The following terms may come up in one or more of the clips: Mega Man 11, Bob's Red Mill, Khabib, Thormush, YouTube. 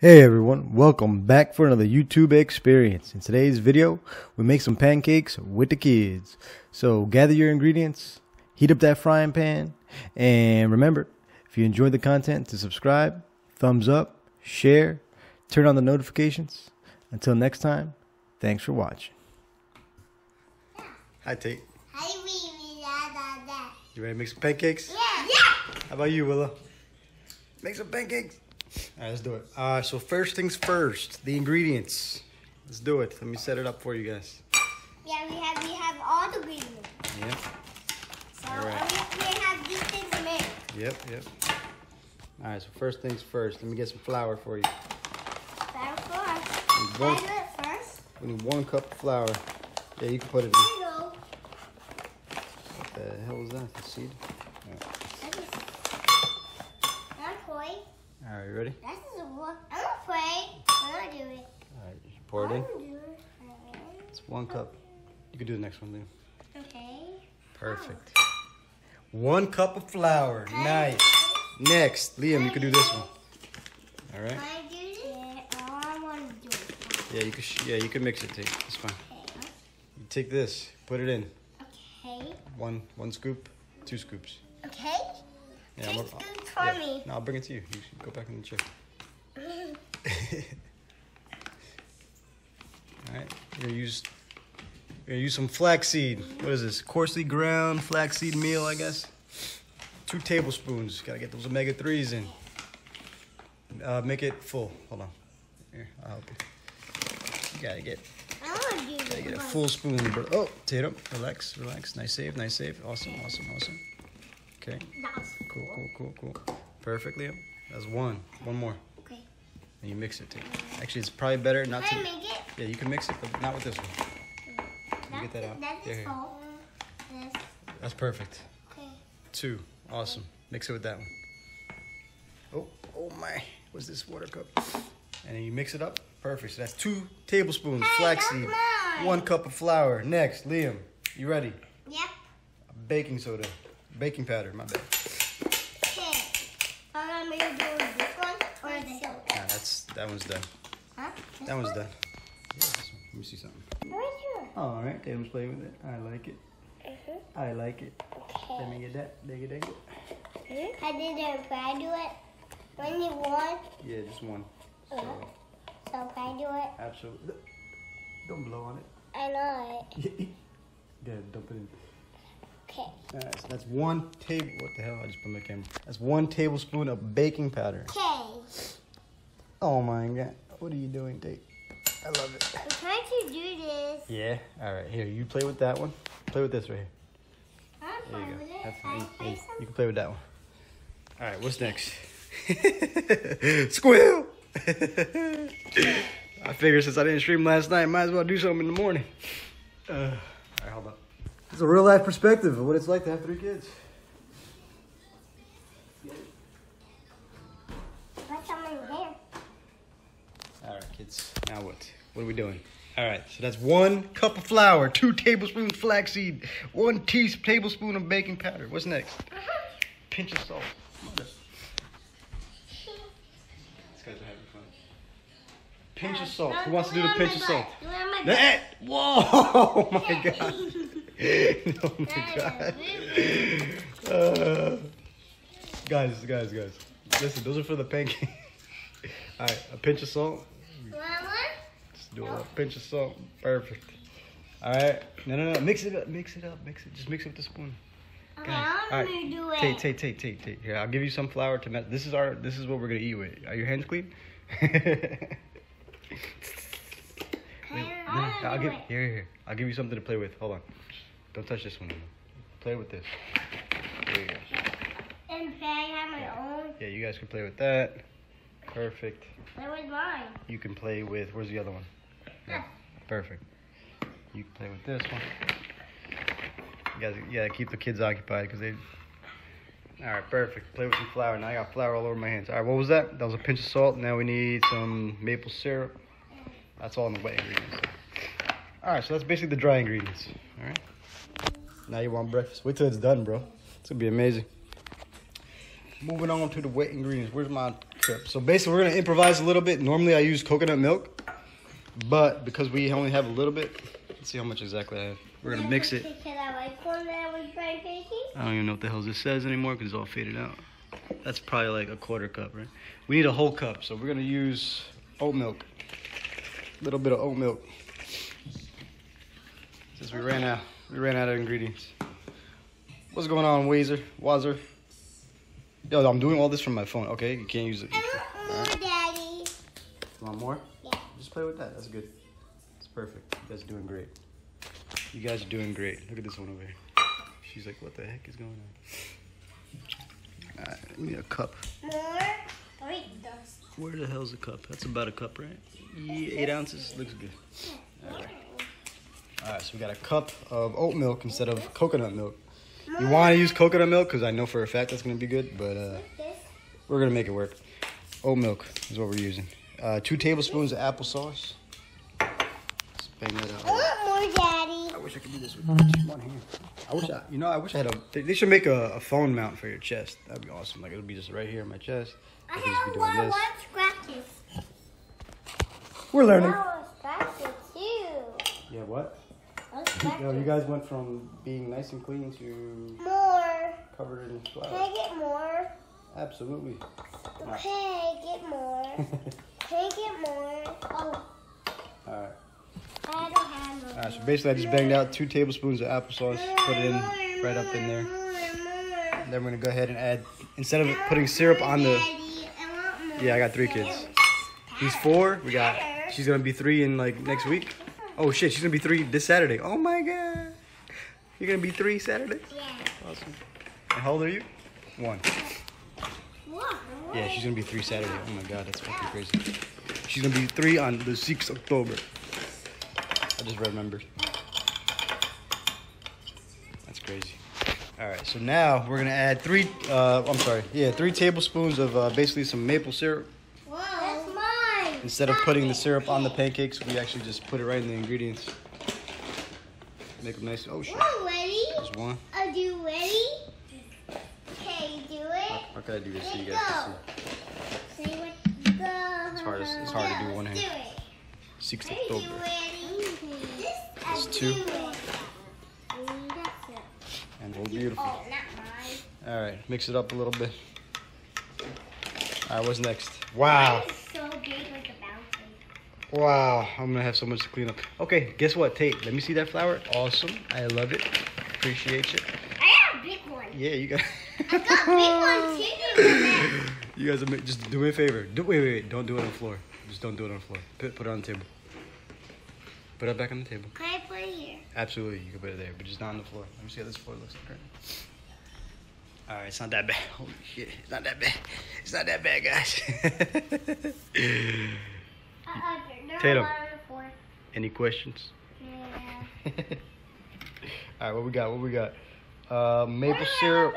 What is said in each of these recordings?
Hey everyone, welcome back for another YouTube experience. In today's video, we make some pancakes with the kids. So gather your ingredients, heat up that frying pan, and remember, if you enjoyed the content, to subscribe, thumbs up, share, turn on the notifications. Until next time, thanks for watching. Hi Tate. Hi Willow. You ready to make some pancakes? Yeah. Yeah. How about you, Willow? Make some pancakes. All right, let's do it. So first things first, the ingredients. Let's do it. Let me set it up for you guys. Yeah, we have all the ingredients. Yep. So all right. We have these things to make. Yep, yep. All right, so first things first. Let me get some flour for you. Flour for? Can I do it first? We need 1 cup of flour. Yeah, you can put it in. Hello. What the hell is that? The seed? All right, you ready? This is a one. I'm afraid. I'm gonna do it. All right, you pour it in. It's 1 cup. You can do the next one, Liam. Okay. Perfect. Wow. 1 cup of flour. Okay. Nice. Next, Liam, you can do this one. All right. Can I do this? Yeah, I want to do it. Yeah, you can mix it, Tate. It's fine. Okay. You take this, put it in. Okay. One scoop, 2 scoops. Okay. Yeah, yeah. No, I'll bring it to you. You should go back in the chair. All right, we're gonna use some flaxseed. What is this? Coarsely ground flaxseed meal, I guess. 2 tablespoons. Gotta get those omega-3s in. Make it full. Hold on. Here, I'll help you. You gotta get a full spoon, bro. Oh, Tatum, relax, relax. Nice save, nice save. Awesome, awesome, awesome. Okay. Cool, cool, cool, cool. Perfect, Liam. That's one. One more. Okay. And you mix it, too. Actually, it's probably better not to... Can I make it? Yeah, you can mix it, but not with this one. Can you get that out? That is full. That's perfect. Okay. 2. Awesome. Mix it with that one. Oh, oh my. What's this water cup? And then you mix it up. Perfect. So that's 2 tablespoons. Hey, flaxseed. 1 cup of flour. Next, Liam. You ready? Yep. Baking soda. Baking powder, my bad. Okay. I'm going to do this one or this one? Nah, that one's done. Huh? That one's done. Yeah, this one. Let me see something. Right here. Oh, all right. Tatum's playing with it. I like it. Mm-hmm. I like it. Okay. Let me get that. Dig it. Mm-hmm. I did it. Can I do it? Only one? Yeah, just one. So can I do it? Absolutely. Don't blow on it. I know it. Yeah, dump it in. Okay. All right, so that's what the hell, I just put my camera. That's 1 tablespoon of baking powder. Okay. Oh my God, what are you doing, Tate? I love it. I'm trying to do this. Yeah, all right, here, you play with that one. Play with this right here. I'm fine with it. That's fine. You can play with that one. All right, what's next? Squeal! I figured since I didn't stream last night, might as well do something in the morning. All right, hold up. It's a real life perspective of what it's like to have 3 kids. What's on my hair? All right, kids. Now what? What are we doing? All right. So that's 1 cup of flour, 2 tablespoons flaxseed, 1 tablespoon of baking powder. What's next? Pinch of salt. These guys are having fun. Pinch of salt. Who wants to do the pinch of salt? Whoa! Oh my God. Oh my God. Guys. Listen, those are for the pancake. Alright, a pinch of salt. Just do a pinch of salt. Perfect. Alright. No. Mix it up. Just mix it with the spoon. Okay, I'm gonna do it. Tate. Here, I'll give you some flour to mess. This is what we're gonna eat with. Are your hands clean? Here. I'll give you something to play with. Hold on. Don't touch this one. Play with this. There you go. And can I have my own? Yeah, you guys can play with that. Perfect. Play with mine. You can play with. Where's the other one? Yeah. Perfect. You can play with this one. You guys, yeah, keep the kids occupied because they. All right, perfect. Play with some flour. Now I got flour all over my hands. All right, what was that? That was a pinch of salt. Now we need some maple syrup. That's all in the wet ingredients. All right, so that's basically the dry ingredients. All right. Now you want breakfast. Wait till it's done, bro. It's gonna be amazing. Moving on to the wet ingredients. Where's my trip. So basically, we're going to improvise a little bit. Normally, I use coconut milk, but because we only have a little bit, let's see how much exactly I have. We're going to mix it. I don't even know what the hell this says anymore because it's all faded out. That's probably like a quarter cup, right? We need a whole cup, so we're going to use oat milk. A little bit of oat milk. Since we ran out of ingredients. What's going on, Wazer? Yo, I'm doing all this from my phone, okay? You can't use it. I want more, right? Daddy. You want more? Yeah. Just play with that. That's good. That's perfect. You guys are doing great. You guys are doing great. Look at this one over here. She's like, what the heck is going on? All right, we need a cup. More? Where the hell's a cup? That's about a cup, right? Yeah, 8 ounces. Looks good. All right. All right, so we got a cup of oat milk instead of coconut milk. You want to use coconut milk because I know for a fact that's going to be good, but we're going to make it work. Oat milk is what we're using. 2 tablespoons of applesauce. Let's bang that out. I want more, Daddy. I wish I could do this with just one hand. I wish I had a... They should make a phone mount for your chest. That'd be awesome. Like, it'll be just right here in my chest. I have a lot of scratches. We're learning. I have scratches, too. Yeah, what? Yo, you guys went from being nice and clean to more covered in flour. Can I get more? Absolutely. Okay, get more. Can I get more? Oh. All right. I don't have more. All right, so basically I just banged out 2 tablespoons of applesauce, put it in right up in there. And then we're gonna go ahead and add, instead of putting syrup on the. Yeah, I got 3 kids. He's 4. We got. She's gonna be 3 in like next week. Oh shit, she's gonna be 3 this Saturday. Oh my god. You're gonna be 3 Saturday? Yeah. Awesome. And how old are you? 1. What? Yeah, she's gonna be 3 Saturday. Oh my god, that's fucking crazy. She's gonna be 3 on the 6th October. I just remembered. That's crazy. All right, so now we're gonna add 3 tablespoons of basically some maple syrup. Instead of putting the syrup on the pancakes, we actually just put it right in the ingredients. Make them nice. Oh, shit. We're ready. There's one. Are you ready? Can you do it? How can I do this so you guys can see? It's hard to do one hand. 6th October. That's 2. And we're beautiful. All right, mix it up a little bit. All right, what's next? Wow. Wow, I'm gonna have so much to clean up. Okay, guess what, Tate? Let me see that flower. Awesome, I love it. Appreciate you. I got a big one. Yeah, you got. I got a big one too. You guys, just do me a favor. Wait, don't do it on the floor. Just don't do it on the floor. Put it on the table. Put it back on the table. Can I put it here? Absolutely, you can put it there, but just not on the floor. Let me see how this floor looks like. All right, it's not that bad. Holy shit, it's not that bad. It's not that bad, guys. Tatum, any questions? Yeah. All right, what we got? Maple syrup,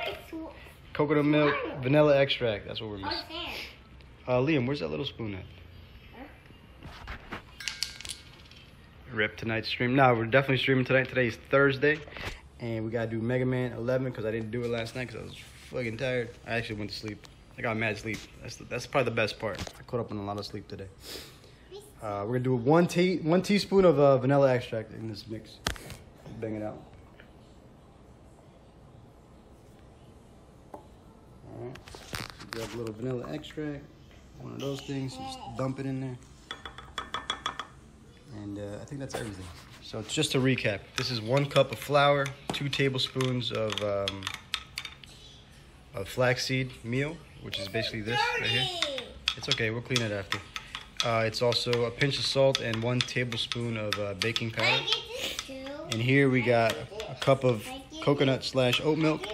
coconut milk, vanilla extract. That's what we're missing. Liam, where's that little spoon at? Huh? Rep tonight's stream. No, we're definitely streaming tonight. Today is Thursday, and we got to do Mega Man 11 because I didn't do it last night because I was fucking tired. I actually went to sleep. I got mad sleep. That's probably the best part. I caught up on a lot of sleep today. We're going to do one teaspoon of vanilla extract in this mix. Bang it out. All right. So grab a little vanilla extract. One of those things. Just dump it in there. And I think that's everything. So just to recap. This is 1 cup of flour. 2 tablespoons of flaxseed meal, which is basically this right here. It's okay. We'll clean it after. It's also a pinch of salt and 1 tablespoon of baking powder. And here we got a cup of coconut / oat milk,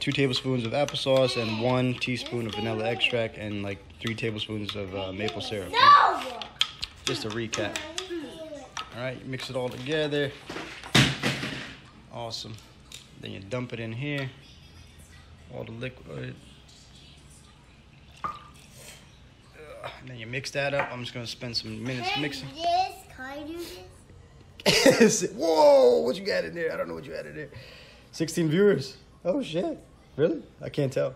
2 tablespoons of applesauce, and 1 teaspoon of vanilla extract, and like 3 tablespoons of maple syrup. Right? Just a recap. All right, mix it all together. Awesome. Then you dump it in here. All the liquid. And then you mix that up. I'm just going to spend some minutes mixing. Can I do this? Whoa, what you got in there? I don't know what you had in there. 16 viewers. Oh, shit. Really? I can't tell.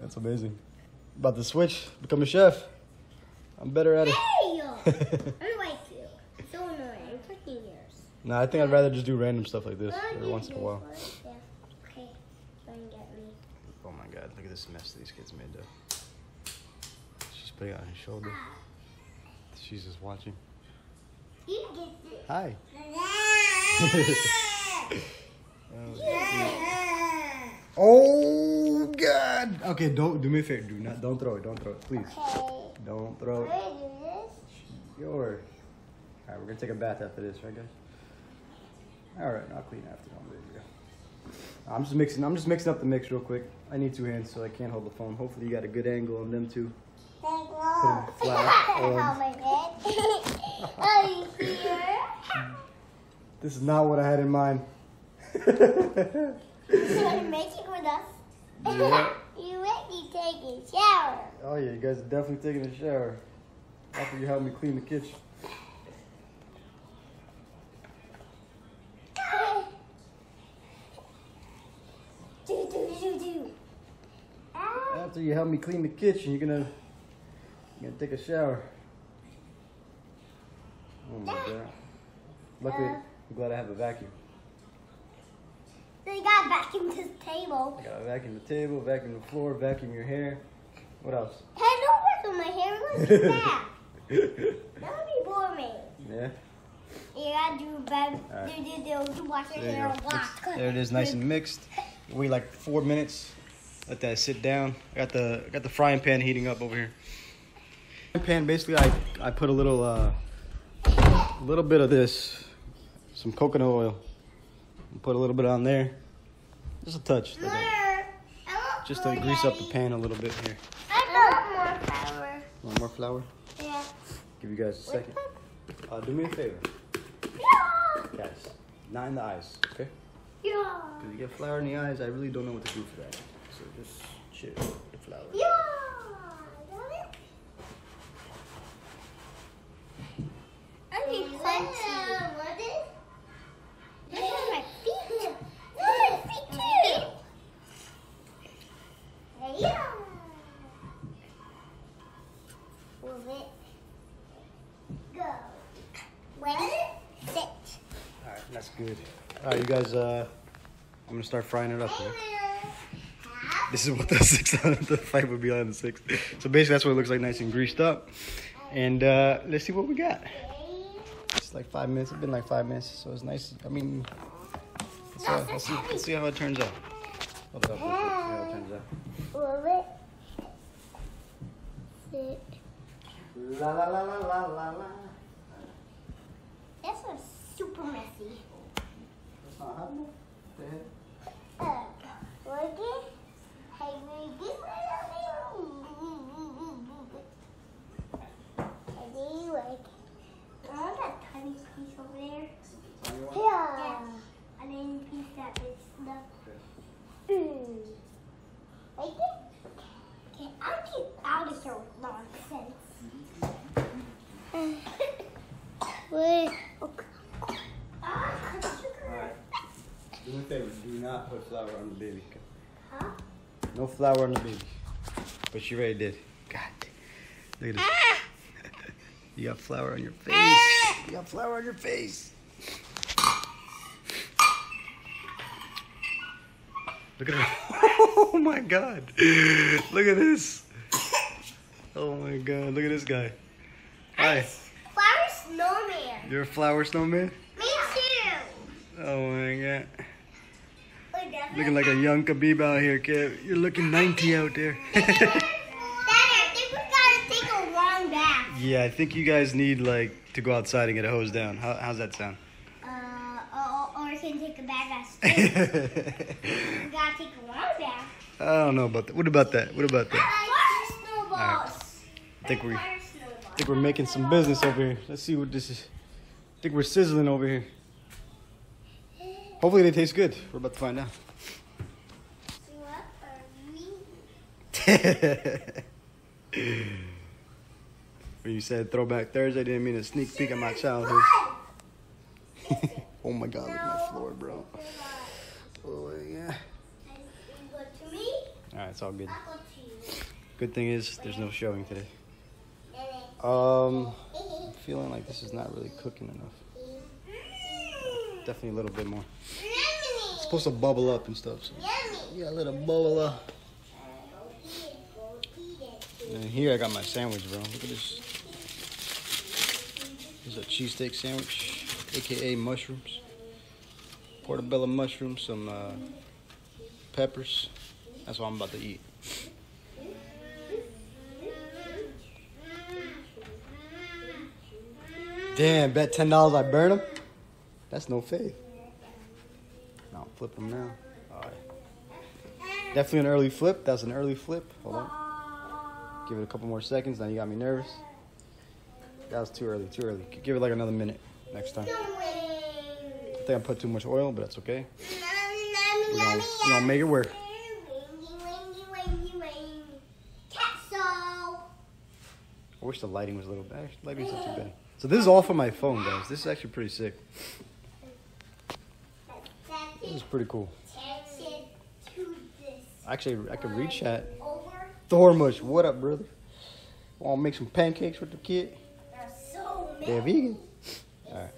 That's amazing. About to switch, become a chef. I'm better at it. Hey! I like you. It's so annoying. I'm clicking yours. Nah, I think I'd rather just do random stuff like this every once in a while. Yeah. Okay. Try and get me. Oh my god, look at this mess these kids made though. She's putting it on his shoulder. She's just watching. You get it. Hi. Oh god. Okay, don't do me a favor. Don't throw it. Don't throw it, please. Okay. Don't throw it. Your. All right, we're gonna take a bath after this, right, guys? All right, I'll clean after. I'm ready to go. I'm just mixing up the mix real quick. I need two hands, so I can't hold the phone. Hopefully, you got a good angle on them too. Thank you. Oh, you here? This is not what I had in mind. You're making with us. Yeah. You might be taking a shower. Oh yeah, you guys are definitely taking a shower. After you help me clean the kitchen. After you help me clean the kitchen, you're gonna take a shower. Oh my god. Luckily, I'm glad I have a vacuum. So you gotta vacuum this table. I gotta vacuum the table, vacuum the floor, vacuum your hair. What else? Hey, don't work on my hair. Look at that. That would be boring. Yeah. You gotta do wash your hair a lot. There it is, nice and mixed. Wait like 4 minutes. Let that sit down. I got the frying pan heating up over here. Frying pan. Basically, I put a little bit of this, some coconut oil. Put a little bit on there, just a touch, just to grease up the pan a little bit here. I want more flour. Want more flour? Yeah. Give you guys a second. Do me a favor. Yeah. Guys, not in the eyes, okay? Yeah. Because you get flour in the eyes, I really don't know what to do for that. So just chill with the flour. Yeah. Got it? I need plenty. What is? Good. All right, you guys, I'm gonna start frying it up here. This is what the 600 the fight would be on the 6. So basically that's what it looks like, nice and greased up. And let's see what we got. It's like 5 minutes. It's been like 5 minutes, so it's nice. I mean, let's see how it turns out. Hold it up real quick, see how it turns out. La la la la la la la. This was super messy. Put flour on the baby. Huh? No flour on the baby. But she already did. God. Look at this. You got flour on your face. You got flour on your face. Look at her. Oh my god. Look at this. Oh my god. Look at this guy. Hi. Flower snowman. You're a flower snowman? Me too. Oh my god. Looking like a young Khabib out here, kid. You're looking 90 out there. Dad, I think we gotta take a long bath. Yeah, I think you guys need, like, to go outside and get a hose down. How's that sound? Or we can take a bath outside. We gotta take a long bath. I don't know about that. What about that? What about that? Fire snowballs. Right. I think we're making some business over here. Let's see what this is. I think we're sizzling over here. Hopefully they taste good. We're about to find out. What are we? When you said Throwback Thursday, I didn't mean a sneak peek at my childhood. Oh my god, look at my floor, bro. Oh yeah. Alright, it's all good. Good thing is there's no showing today. Feeling like this is not really cooking enough. Definitely a little bit more. It's supposed to bubble up and stuff. So yeah, let it bubble up. And here I got my sandwich, bro. Look at this. This is a cheesesteak sandwich, aka mushrooms. Portobello mushrooms, some peppers. That's what I'm about to eat. Damn, bet $10 I burn them? That's no faith. Now flip them now. All right. Definitely an early flip. That's an early flip. Hold on. Give it a couple more seconds. Now you got me nervous. That was too early, too early. Give it like another minute next time. I think I put too much oil, but that's okay. We're gonna make it work. I wish the lighting was a little bad. The lighting's not too bad. So this is all for my phone, guys. This is actually pretty sick. This is pretty cool. Actually, I could read chat. Thormush, what up, brother? Want to make some pancakes with the kid? They're vegan. All right.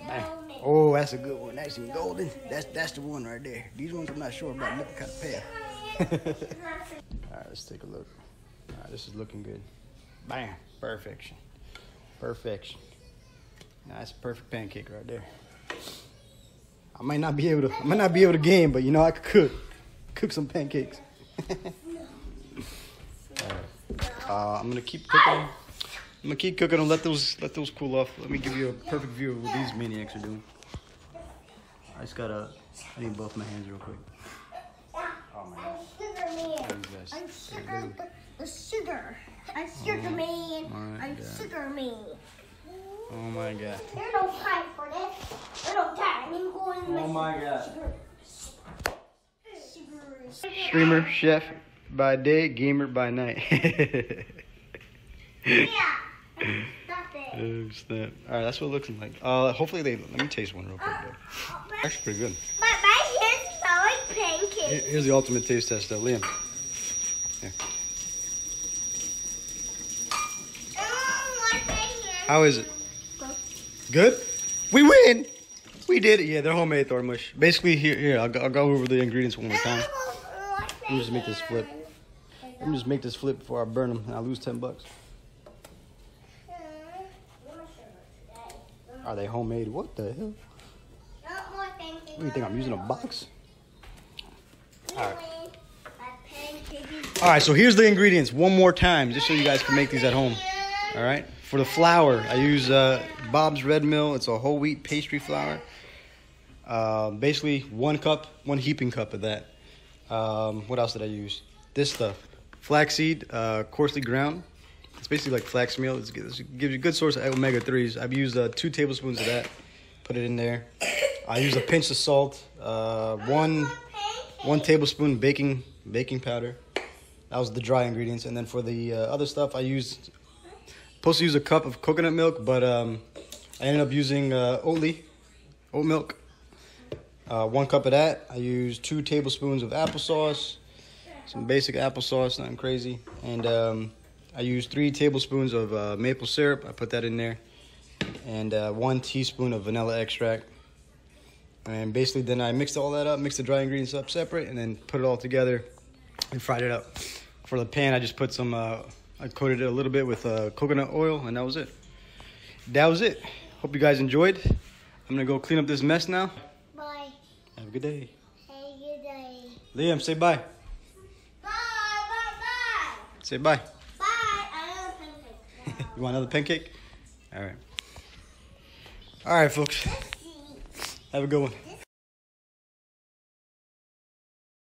Bang. Oh, that's a good one. That's some golden. That's the one right there. These ones I'm not sure about. Look kind of pale. All right, let's take a look. All right, this is looking good. Bam, perfection, perfection. Now that's a perfect pancake right there. I might not be able to game, but you know I could cook some pancakes. Right. I'm gonna keep cooking. I'm gonna keep cooking and let those cool off. Let me give you a perfect view of what these maniacs are doing. I need both my hands real quick. Oh my gosh. I'm sugar, man. I'm sugar man. Oh my god. There's no time for this. There's no time. I'm going to sugar. Streamer, chef by day, gamer by night. Yeah. Oh, snap. All right, that's what it looks like. Hopefully they. Let me taste one real quick. Actually, pretty good. My hands smell like pancakes. Here's the ultimate taste test, though, Liam. Here. How is it? Good. We win. We did it. Yeah, they're homemade Thormush. Basically, here. I'll go over the ingredients one more time. Let me just make this flip. Let me just make this flip before I burn them and I lose $10. Are they homemade? What the hell? What do you think? I'm using a box? All right. All right, so here's the ingredients one more time, just so you guys can make these at home. All right. For the flour, I use Bob's Red Mill. It's a whole wheat pastry flour. Basically, one heaping cup of that. What else did I use? This stuff. Flaxseed, coarsely ground. It's basically like flax meal. It gives you a good source of omega-3s. I've used 2 tablespoons of that. Put it in there. I use a pinch of salt. One tablespoon baking powder. That was the dry ingredients. And then for the other stuff, I used... supposed to use a cup of coconut milk, but I ended up using oat milk. 1 cup of that. I used 2 tablespoons of applesauce, some basic applesauce, nothing crazy. And I used 3 tablespoons of maple syrup. I put that in there, and 1 teaspoon of vanilla extract. And basically, then I mixed all that up, mixed the dry ingredients up separate, and then put it all together and fried it up. For the pan, I just put some. I coated it a little bit with coconut oil, and that was it. That was it. Hope you guys enjoyed. I'm gonna go clean up this mess now. Bye. Have a good day. Have a good day. Liam, say bye. Bye, bye, bye. Say bye. Bye. I want another pancake. You want another pancake? All right. All right, folks. Have a good one.